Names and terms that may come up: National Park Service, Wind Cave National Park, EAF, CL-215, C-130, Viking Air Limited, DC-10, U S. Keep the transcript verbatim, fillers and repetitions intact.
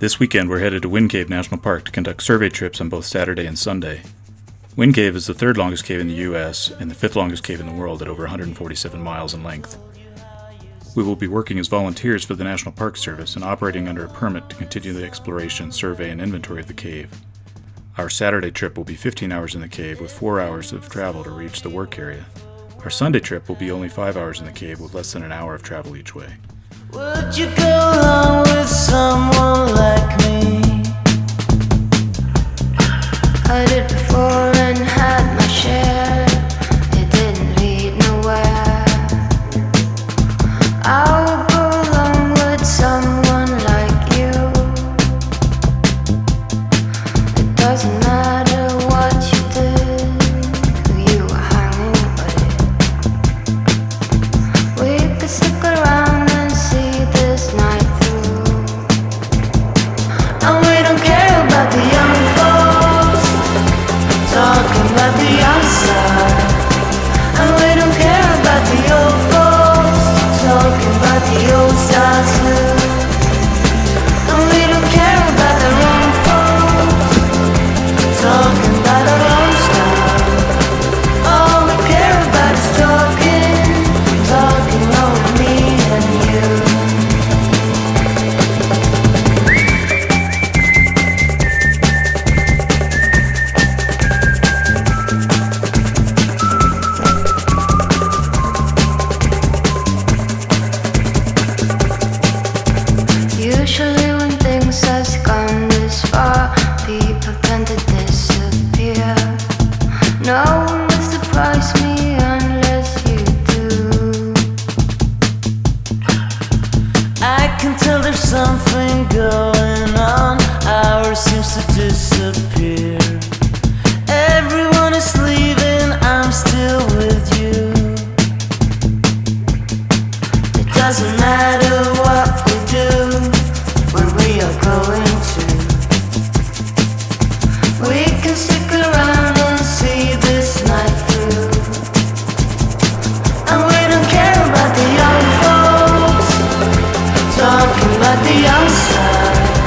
This weekend we're headed to Wind Cave National Park to conduct survey trips on both Saturday and Sunday. Wind Cave is the third longest cave in the U S and the fifth longest cave in the world at over one hundred forty-seven miles in length. We will be working as volunteers for the National Park Service and operating under a permit to continue the exploration, survey, and inventory of the cave. Our Saturday trip will be fifteen hours in the cave with four hours of travel to reach the work area. Our Sunday trip will be only five hours in the cave with less than an hour of travel each way. Would you go along with someone like me? I did before and had my share. It didn't lead nowhere. I would go along with someone like you. It doesn't matter what you did, who you were hanging with. We could stick around something going on. Ours seems to disappear. Everyone is leaving. I'm still with you. It doesn't matter what we do, where we are going to. We can stick around and see this night through. And we don't care about the young folks talking about the outside.